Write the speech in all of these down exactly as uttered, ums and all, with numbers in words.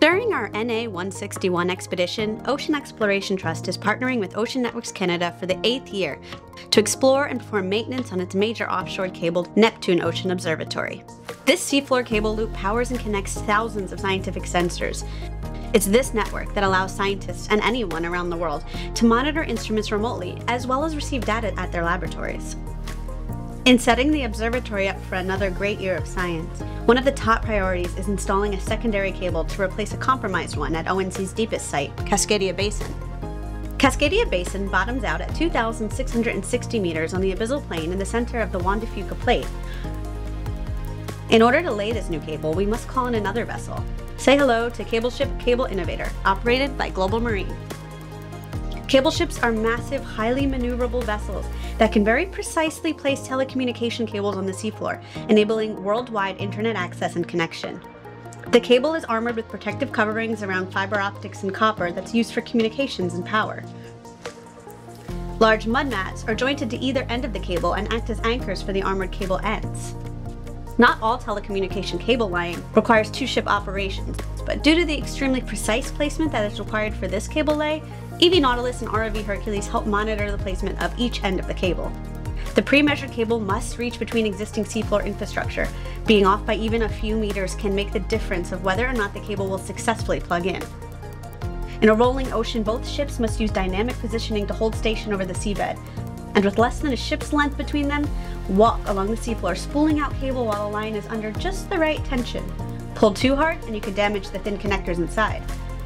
During our N A one sixty-one expedition, Ocean Exploration Trust is partnering with Ocean Networks Canada for the eighth year to explore and perform maintenance on its major offshore cabled Neptune Ocean Observatory. This seafloor cable loop powers and connects thousands of scientific sensors. It's this network that allows scientists and anyone around the world to monitor instruments remotely, as well as receive data at their laboratories. In setting the observatory up for another great year of science, one of the top priorities is installing a secondary cable to replace a compromised one at O N C's deepest site, Cascadia Basin. Cascadia Basin bottoms out at two thousand six hundred sixty meters on the abyssal plain in the center of the Juan de Fuca Plate. In order to lay this new cable, we must call in another vessel. Say hello to Cable Ship Cable Innovator, operated by Global Marine. Cable ships are massive, highly maneuverable vessels that can very precisely place telecommunication cables on the seafloor, enabling worldwide internet access and connection. The cable is armored with protective coverings around fiber optics and copper that's used for communications and power. Large mud mats are jointed to either end of the cable and act as anchors for the armored cable ends. Not all telecommunication cable laying requires two-ship operations, but due to the extremely precise placement that is required for this cable lay, E V Nautilus and R O V Hercules help monitor the placement of each end of the cable. The pre-measured cable must reach between existing seafloor infrastructure. Being off by even a few meters can make the difference of whether or not the cable will successfully plug in. In a rolling ocean, both ships must use dynamic positioning to hold station over the seabed, and with less than a ship's length between them, walk along the seafloor, spooling out cable while a line is under just the right tension. Pull too hard and you can damage the thin connectors inside.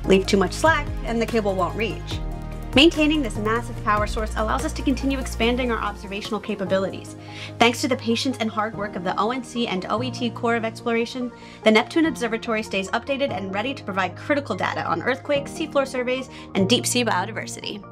Leave too much slack and the cable won't reach. Maintaining this massive power source allows us to continue expanding our observational capabilities. Thanks to the patience and hard work of the O N C and O E T Corps of Exploration, the Neptune Observatory stays updated and ready to provide critical data on earthquakes, seafloor surveys, and deep sea biodiversity.